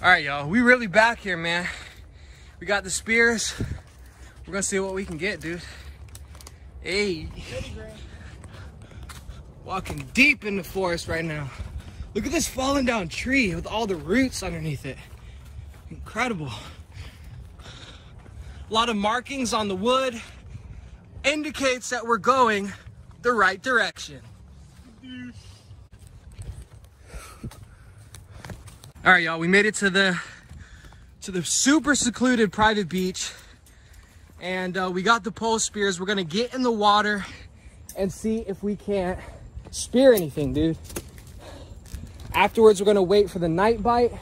All right, y'all, we really back here, man. We got the spears. We're gonna see what we can get, dude. Hey, walking deep in the forest right now. Look at this fallen down tree with all the roots underneath it. Incredible. A lot of markings on the wood indicates that we're going the right direction. All right, y'all, we made it to the super secluded private beach, and we got the pole spears. We're gonna get in the water and see if we can't spear anything, dude. Afterwards, we're gonna wait for the night bite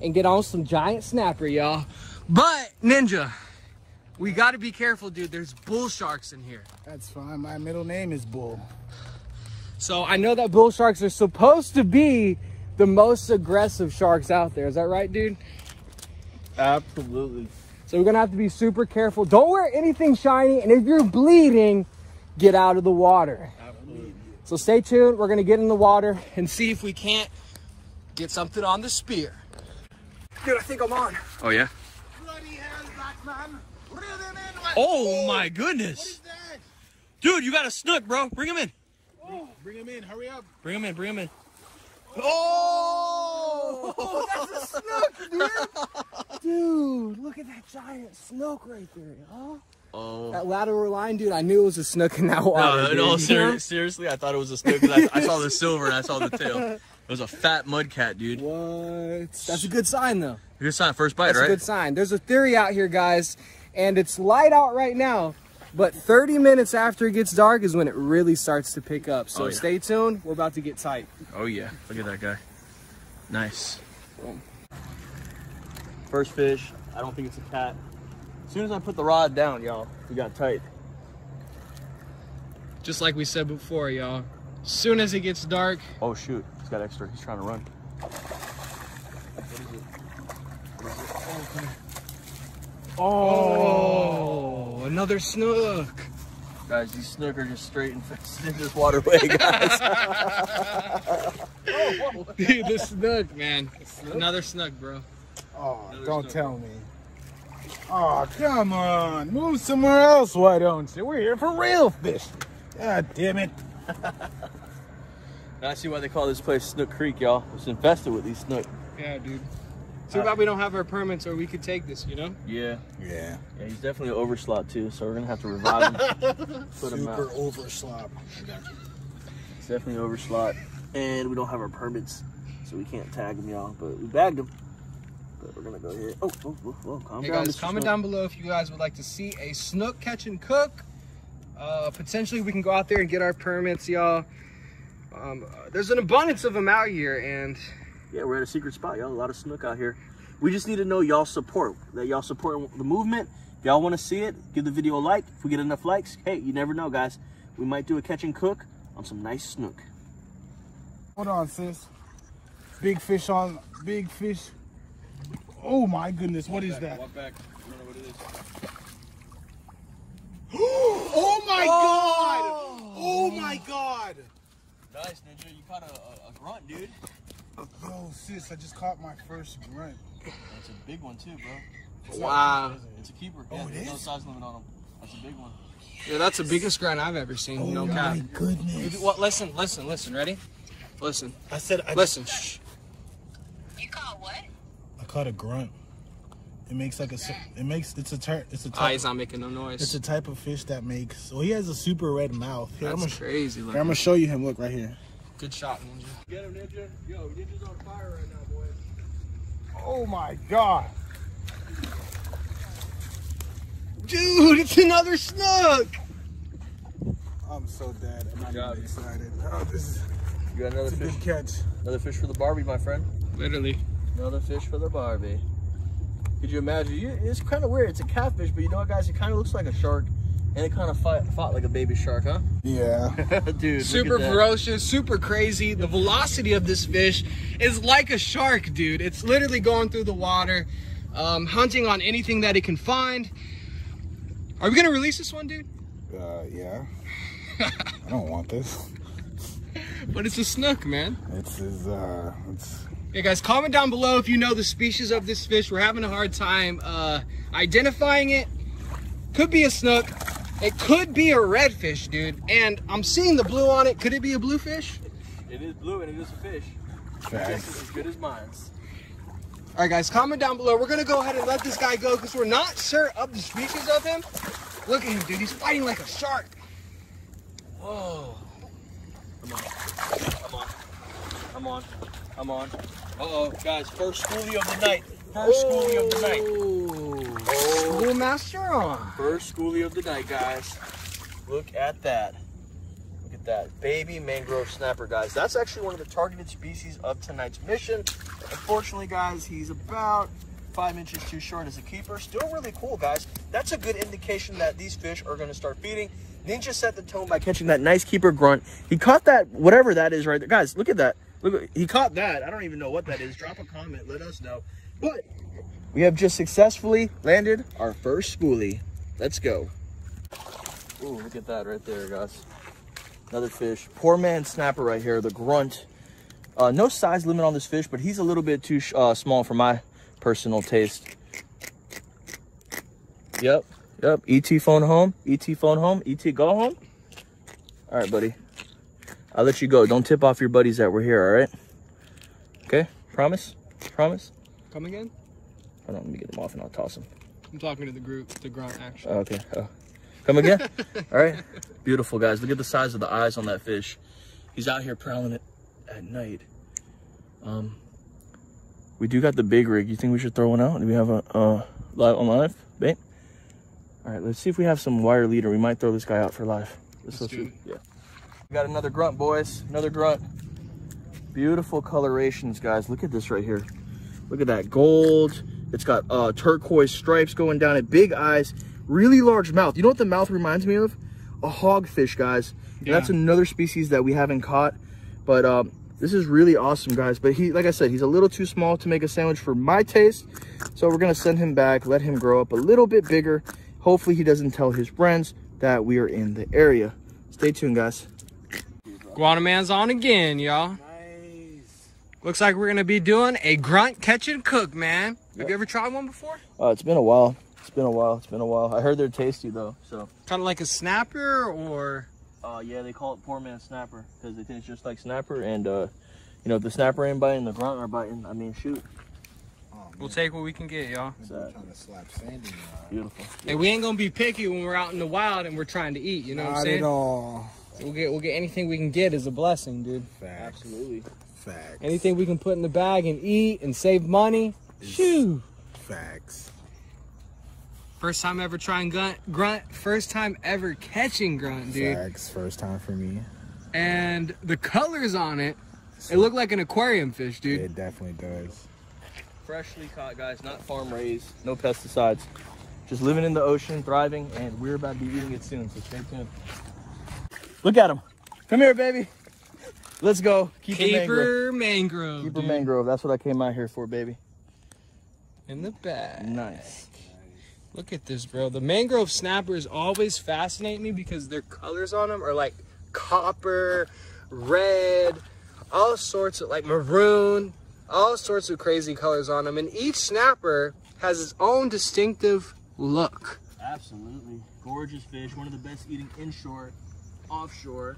and get on some giant snapper, y'all. But Ninja, we gotta be careful, dude. There's bull sharks in here. That's fine, my middle name is Bull. So I know that bull sharks are supposed to be the most aggressive sharks out there. Is that right, dude? Absolutely. So we're gonna have to be super careful. Don't wear anything shiny, and if you're bleeding, get out of the water. Absolutely. So stay tuned, we're gonna get in the water and see if we can't get something on the spear. Dude, I think I'm on. Oh yeah? Bloody hell, black man. Bring him in. Oh my goodness. What is that? Dude, you got a snook, bro. Bring him in. Oh. Bring him in, hurry up. Bring him in, bring him in. Oh! Oh, that's a snook, dude. Dude, look at that giant snook right there, huh? Oh. That lateral line, dude, I knew it was a snook in that water. No, seriously, I thought it was a snook because I saw the silver and I saw the tail. It was a fat mud cat, dude. What? That's a good sign, though. Good sign, first bite, right? That's a good sign. There's a theory out here, guys, and it's light out right now, but 30 minutes after it gets dark is when it really starts to pick up. So stay tuned. We're about to get tight. Oh, yeah. Look at that guy. Nice. Boom. First fish. I don't think it's a cat. As soon as I put the rod down, y'all, we got tight. Just like we said before, y'all. As soon as it gets dark. Oh, shoot. He's got extra. He's trying to run. What is it? What is it? Oh, oh, another snook. Guys, these snook are just straight in this waterway, guys. Oh, dude, this snook, man. Snook? Another snook, bro. Oh, another don't snook, tell me. Oh, come on. Move somewhere else, why don't you? We're here for real fish. God damn it. I see why they call this place Snook Creek, y'all. It's infested with these snook. Yeah, dude. Too bad we don't have our permits or we could take this, you know? Yeah. Yeah. Yeah, he's definitely an overslop, too, so we're going to have to revive him. Put him out. Super overslop. He's definitely overslop, and we don't have our permits, so we can't tag him, y'all, but we bagged him. We're gonna go ahead. Oh, oh, oh, oh, calm down. Hey guys, comment down below if you guys would like to see a snook catch and cook. Potentially we can go out there and get our permits, y'all. There's an abundance of them out here, and yeah, we're at a secret spot, y'all. A lot of snook out here. We just need to know y'all support, that y'all support the movement. If y'all want to see it, give the video a like. If we get enough likes, hey, you never know, guys, we might do a catch and cook on some nice snook. Hold on, sis. Big fish on, big fish. Oh my goodness, what is that? Walk back. I don't know what it is. Oh my god! Oh my god! Nice, Ninja. You caught a grunt, dude. Oh, sis, I just caught my first grunt. That's a big one, too, bro. It's wow. It's a keeper. Oh, yeah, it is? No size limit on them. That's a big one. Yes. Yeah, that's the biggest grunt I've ever seen. Oh, no my goodness. Well, listen, listen, listen. Ready? Listen. I said, listen. Shh. You caught what? Caught a grunt. It makes like a, it makes, it's a type, it's a type, he's not making no noise. It's a type of fish that makes, well, he has a super red mouth. Here, that's crazy. Here, I'm gonna show you him. Look right here. Good shot, Ninja. Get him, Ninja. Yo, Ninja's on fire right now, boys. Oh my god, dude, it's another snook. I'm so dead. I'm not excited. Oh, this is, you got another fish. Big catch. Another fish for the Barbie, my friend. Literally. Another fish for the Barbie. Could you imagine? It's kind of weird. It's a catfish, but you know what, guys? It kind of looks like a shark, and it kind of fought like a baby shark, huh? Yeah. Dude, super ferocious, super crazy. The velocity of this fish is like a shark, dude. It's literally going through the water, hunting on anything that it can find. Are we going to release this one, dude? Yeah. I don't want this. But it's a snook, man. It's Yeah, guys, comment down below if you know the species of this fish. We're having a hard time identifying it. Could be a snook. It could be a redfish, dude. And I'm seeing the blue on it. Could it be a bluefish? It is blue and it is a fish. Facts. Just as good as mine. All right, guys, comment down below. We're going to go ahead and let this guy go because we're not sure of the species of him. Look at him, dude. He's fighting like a shark. Whoa. Come on. Come on. Come on. Come on. Uh-oh, guys, first schoolie of the night. First schoolie of the night. Oh. Schoolmaster on. First schoolie of the night, guys. Look at that. Look at that. Baby mangrove snapper, guys. That's actually one of the targeted species of tonight's mission. Unfortunately, guys, he's about 5 inches too short as a keeper. Still really cool, guys. That's a good indication that these fish are going to start feeding. Ninja set the tone by catching that nice keeper grunt. He caught that, whatever that is right there. Guys, look at that. Look, he caught that. I don't even know what that is. Drop a comment. Let us know. But we have just successfully landed our first schoolie. Let's go. Ooh, look at that right there, guys. Another fish. Poor man snapper right here. The grunt. No size limit on this fish, but he's a little bit too small for my personal taste. Yep. Yep. ET phone home. ET phone home. ET go home. All right, buddy. I'll let you go. Don't tip off your buddies that we're here, all right? Okay? Promise? Promise? Come again? Hold on, let me get them off and I'll toss them. I'm talking to the group, the grunt, actually. Okay. Oh. Come again? All right? Beautiful, guys. Look at the size of the eyes on that fish. He's out here prowling it at night. We do got the big rig. You think we should throw one out? Do we have a live on live bait? All right, let's see if we have some wire leader. We might throw this guy out for live. Let's do it. Yeah. Got another grunt, boys. Another grunt. Beautiful colorations, guys. Look at this right here. Look at that gold. It's got turquoise stripes going down it. Big eyes, really large mouth. You know what the mouth reminds me of? A hogfish, guys. Yeah. That's another species that we haven't caught, but this is really awesome, guys. But he, like I said, he's a little too small to make a sandwich for my taste, so we're gonna send him back, let him grow up a little bit bigger. Hopefully he doesn't tell his friends that we are in the area. Stay tuned, guys. Iguana man's on again, y'all. Nice. Looks like we're gonna be doing a grunt catch and cook, man. Yep. Have you ever tried one before? It's been a while. It's been a while. It's been a while. I heard they're tasty though. So kind of like a snapper, or? Yeah, they call it poor man snapper because they think it's just like snapper. And you know, if the snapper ain't biting, the grunt are biting. I mean, shoot. Oh, we'll take what we can get, y'all. Trying to slap sand in the eye. Beautiful. And we ain't gonna be picky when we're out in the wild and we're trying to eat. You know what I'm saying? Not at all. We'll get anything we can get is a blessing, dude. Facts. Absolutely. Facts. Anything we can put in the bag and eat and save money. Shoo. Facts. First time ever trying grunt. First time ever catching grunt, dude. Facts. First time for me. And the colors on it, it looked like an aquarium fish, dude. It definitely does. Freshly caught, guys. Not farm raised. No pesticides. Just living in the ocean, thriving, and we're about to be eating it soon. So stay tuned. Look at him. Come here, baby. Let's go. Keeper mangrove. Keeper mangrove. That's what I came out here for, baby. In the bag. Nice. Look at this, bro. The mangrove snappers always fascinate me because their colors on them are like copper, red, all sorts of like maroon, all sorts of crazy colors on them. And each snapper has its own distinctive look. Absolutely. Gorgeous fish. One of the best eating inshore. Offshore,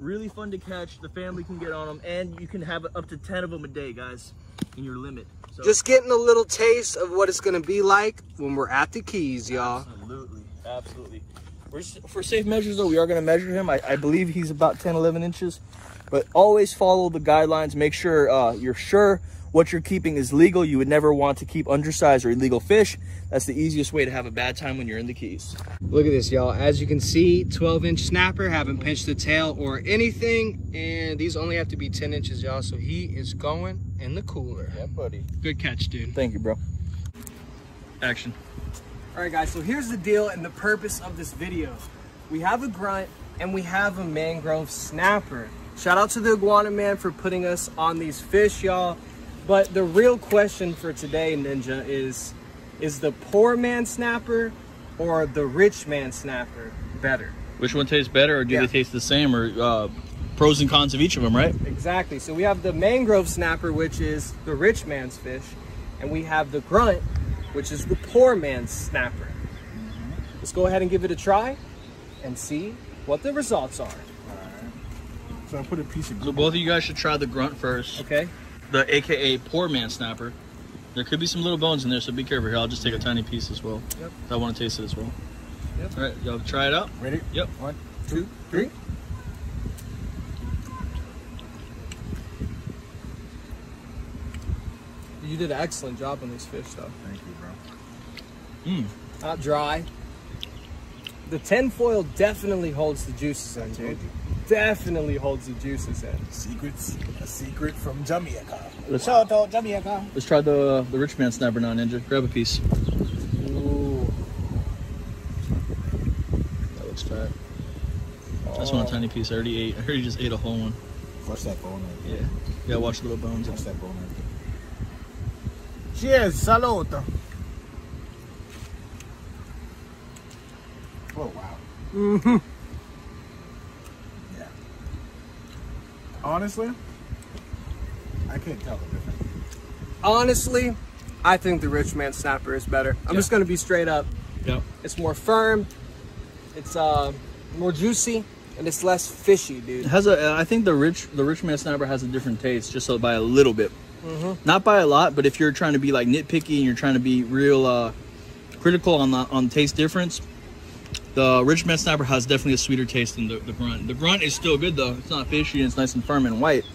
really fun to catch. The family can get on them, and you can have up to 10 of them a day, guys, in your limit. So just getting a little taste of what it's going to be like when we're at the Keys, y'all. Absolutely, absolutely. We're just, for safe measures though, we are going to measure him. I believe he's about 10-11 inches, but always follow the guidelines. Make sure you're sure what you're keeping is legal. You would never want to keep undersized or illegal fish. That's the easiest way to have a bad time when you're in the Keys. Look at this, y'all. As you can see, 12-inch snapper, haven't pinched the tail or anything. And these only have to be 10 inches, y'all. So he is going in the cooler. Yeah, buddy. Good catch, dude. Thank you, bro. Action. All right, guys. So here's the deal and the purpose of this video. We have a grunt and we have a mangrove snapper. Shout out to the Iguana Man for putting us on these fish, y'all. But the real question for today, Ninja, is the poor man snapper or the rich man snapper better? Which one tastes better, or do they taste the same, or pros and cons of each of them, right? Exactly. So we have the mangrove snapper, which is the rich man's fish, and we have the grunt, which is the poor man's snapper. Let's go ahead and give it a try and see what the results are. So I put a piece of glue. So both of you guys should try the grunt first. Okay. The AKA poor man snapper. There could be some little bones in there, so be careful here. I'll just take a tiny piece as well. Yep. I want to taste it as well. Yep. All right, y'all try it out. Ready? Yep. 1, 2, 3. You did an excellent job on these fish, though. Thank you, bro. Mmm. Not dry. The tinfoil definitely holds the juices in, dude. Definitely holds the juices in. Secrets. A secret from Jamaica. Let's try the rich man snapper now, Ninja. Grab a piece. Ooh. That looks fat. Oh. That's one tiny piece. I already ate. I heard you just ate a whole one. Watch that bone right there. Yeah. You gotta watch the little bones. Watch that bone right there. Cheers, salute. Oh, wow. Mm-hmm. Yeah. Honestly, I can't tell the difference. Honestly, I think the rich man snapper is better. I'm just going to be straight up. Yep. It's more firm. It's more juicy. And it's less fishy, dude. It has a, I think the rich man snapper has a different taste, just so by a little bit. Mm-hmm. Not by a lot, but if you're trying to be like nitpicky and you're trying to be real critical on the taste difference, the rich man snapper has definitely a sweeter taste than the grunt. The grunt is still good, though. It's not fishy and it's nice and firm and white.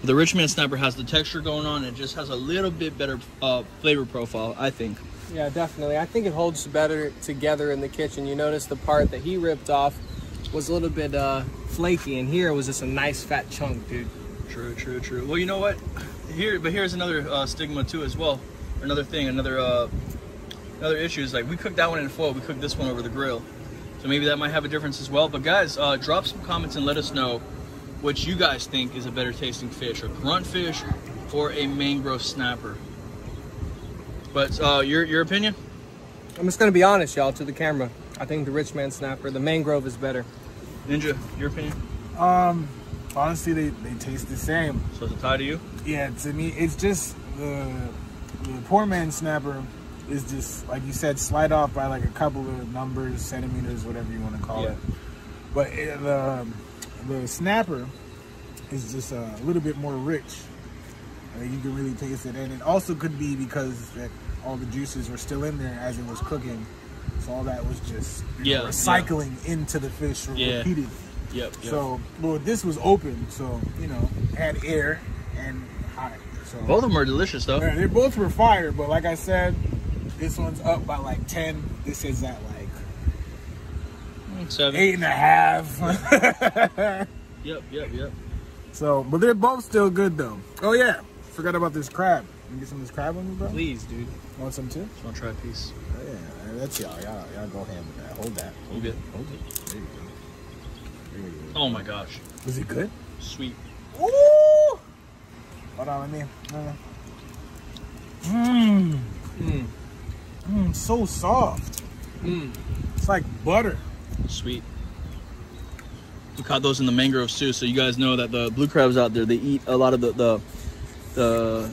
But the rich man snapper has the texture going on. It just has a little bit better flavor profile, I think. Yeah, definitely. I think it holds better together in the kitchen. You notice the part that he ripped off was a little bit flaky, and here it was just a nice fat chunk, dude. True, true, true. Well, you know what? Here's another stigma too, as well. Another thing, another issue is, like, we cooked that one in foil. We cooked this one over the grill, so maybe that might have a difference as well. But guys, drop some comments and let us know what you guys think is a better tasting fish, a grunt fish or a mangrove snapper. But your opinion? I'm just gonna be honest, y'all, to the camera. I think the rich man snapper, the mangrove, is better. Ninja, your opinion? Honestly, they taste the same. So it's a tie to you? Yeah, to me, it's just the poor man snapper is just, like you said, slide off by like a couple of numbers, centimeters, whatever you want to call it. But the snapper is just a little bit more rich. You can really taste it. And it also could be because that all the juices were still in there as it was cooking. So all that was just recycling into the fish repeatedly. Yep. So, well, this was open, so, you know, had air and hot. So both of them are delicious, though. Yeah, they both were fire, but like I said, this one's up by like 10. This is at like 7. 8.5. Yep. So, but they're both still good, though. Oh, yeah. Forgot about this crab. Can you get some of this crab on me, bro? Please, dude. Want some, too? Just want to try a piece. Oh, yeah. That's y'all. Y'all go ham with that. Hold that. Hold it. There you go. Oh my gosh. Was it good? Sweet. Ooh! Hold on, let me. Mmm, so soft. Mmm. It's like butter. Sweet. We caught those in the mangroves too, so you guys know that the blue crabs out there, they eat a lot of the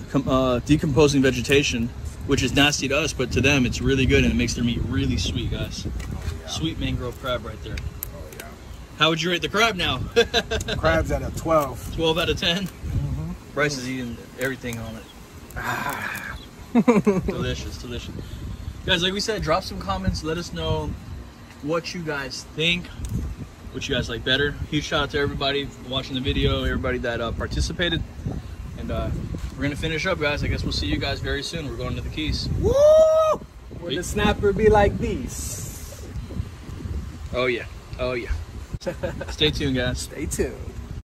decomposing vegetation, which is nasty to us, but to them it's really good and it makes their meat really sweet, guys. Oh, yeah. Sweet mangrove crab right there. How would you rate the crab now? Crab's at a 12. 12 out of 10? Mm-hmm. Bryce is eating everything on it. Ah. Delicious, delicious. Guys, like we said, drop some comments. Let us know what you guys think, what you guys like better. Huge shout out to everybody watching the video, everybody that participated. And we're going to finish up, guys. I guess we'll see you guys very soon. We're going to the Keys. Woo! Will the snapper be like these? Oh, yeah. Oh, yeah. Stay tuned, guys. Stay tuned.